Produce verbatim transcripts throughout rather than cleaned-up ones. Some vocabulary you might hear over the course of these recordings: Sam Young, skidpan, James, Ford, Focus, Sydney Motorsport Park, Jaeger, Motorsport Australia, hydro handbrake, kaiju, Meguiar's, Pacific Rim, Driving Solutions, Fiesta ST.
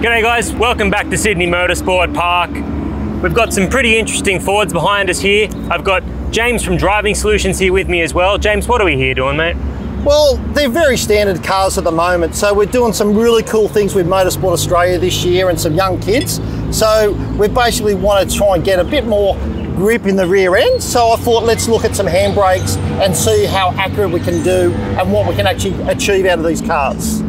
G'day guys, welcome back to Sydney Motorsport Park. We've got some pretty interesting Fords behind us here. I've got James from Driving Solutions here with me as well. James, what are we here doing, mate? Well, they're very standard cars at the moment, so we're doing some really cool things with Motorsport Australia this year and some young kids. So we basically want to try and get a bit more grip in the rear end, so I thought let's look at some handbrakes and see how accurate we can do and what we can actually achieve out of these cars.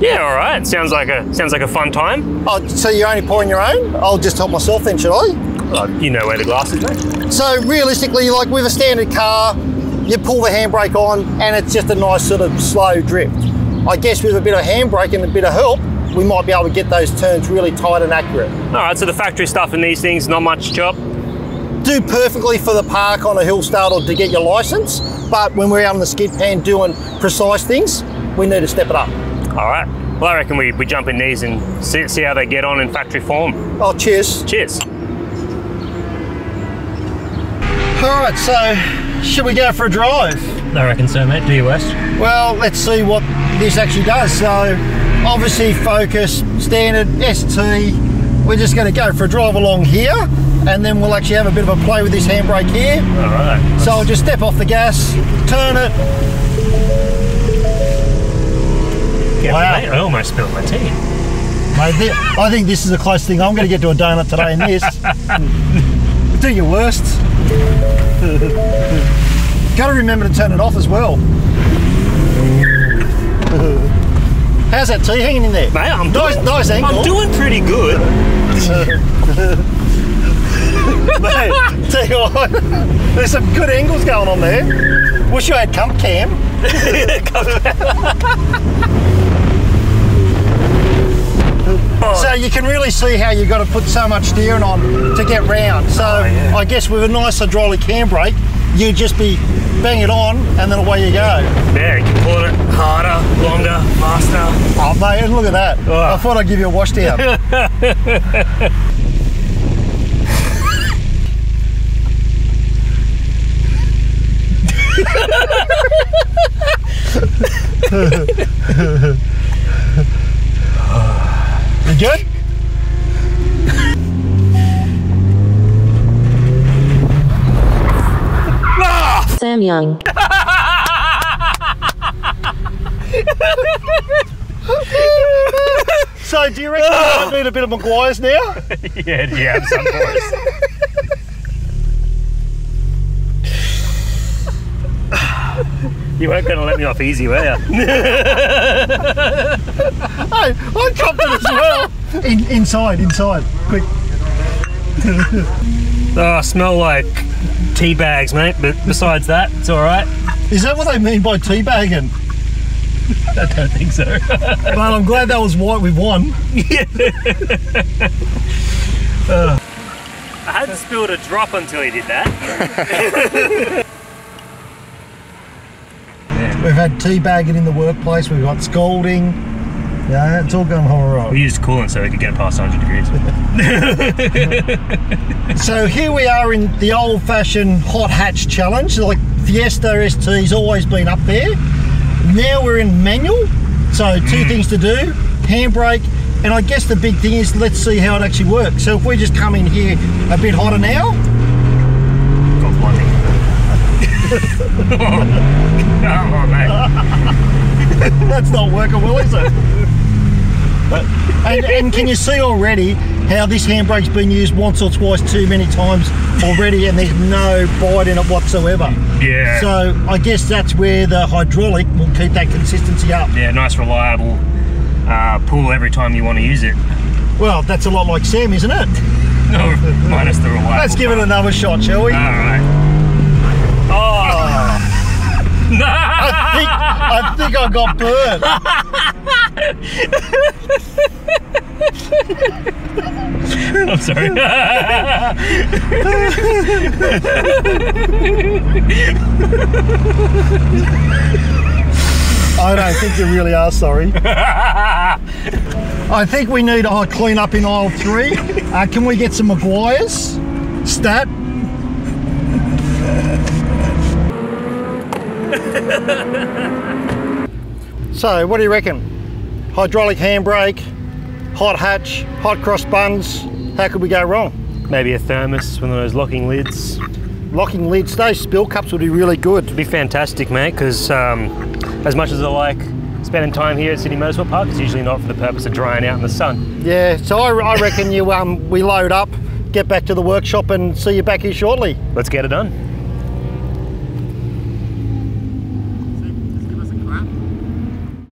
Yeah, all right. Sounds like a sounds like a fun time. Oh, so you're only pouring your own? I'll just help myself then, should I? Oh, you know where the glass is, mate. So realistically, like with a standard car, you pull the handbrake on and it's just a nice sort of slow drift. I guess with a bit of handbrake and a bit of help, we might be able to get those turns really tight and accurate. All right. So the factory stuff in these things, not much chop. Do perfectly for the park on a hill start or to get your license, but when we're out on the skid pan doing precise things, we need to step it up. All right. Well, I reckon we, we jump in these and see, see how they get on in factory form. Oh, cheers. Cheers. All right, so should we go for a drive? I reckon so, mate. Do your worst. Well, let's see what this actually does. So obviously Focus, standard, S T. We're just going to go for a drive along here, and then we'll actually have a bit of a play with this handbrake here. All right. Nice. So I'll just step off the gas, turn it. Wow. Mate, I almost spilled my tea. Mate, th I think this is the closest thing I'm going to get to a donut today in this. Do your worst. Got to remember to turn it off as well. How's that tea hanging in there? Mate, I'm nice, doing, nice angle. I'm doing pretty good. Mate, take on. There's some good angles going on there. Wish I had Cump Cam. So you can really see how you've got to put so much steering on to get round. So oh, yeah. I guess with a nice hydraulic handbrake, you'd just be bang it on and then away you go. Yeah, you can pull it harder, longer, faster. Oh mate, look at that. Oh. I thought I'd give you a wash down. You good? Sam Young. So do you reckon I might need a bit of Meguiar's now? Yeah, do you have some voice? You weren't going to let me off easy, were you? I, I copped it as well. In, inside, inside, quick. Oh, I smell like tea bags, mate, but besides that, it's all right. Is that what they mean by tea bagging? I don't think so. But I'm glad that was white with one. uh. I hadn't spilled a drop until he did that. We've had teabagging in the workplace, we've got scolding, yeah, it's all going all right. We used coolant so we could get past one hundred degrees. So here we are in the old-fashioned hot hatch challenge, like Fiesta S T's always been up there. Now we're in manual, so two mm. things to do, handbrake, and I guess the big thing is let's see how it actually works. So if we just come in here a bit hotter now. God blimey. Oh, mate. That's not working well, is it? and, and can you see already how this handbrake's been used once or twice too many times already, and there's no bite in it whatsoever? Yeah. So I guess that's where the hydraulic will keep that consistency up. Yeah, nice reliable uh, pull every time you want to use it. Well, that's a lot like Sam, isn't it? No, minus the reliable. Let's give it another shot, shall we? All right. No. I think I think I got burned. I'm sorry. I don't think you really are sorry. I think we need a clean up in aisle three. Uh, can we get some Meguiar's? Stat. So, what do you reckon? Hydraulic handbrake, hot hatch, hot cross buns. How could we go wrong? Maybe a thermos, one of those locking lids. Locking lids, those spill cups would be really good. It'd be fantastic, mate, because um, as much as I like spending time here at Sydney Motorsport Park, it's usually not for the purpose of drying out in the sun. Yeah, so I, I reckon you, um, we load up, get back to the workshop and see you back here shortly. Let's get it done.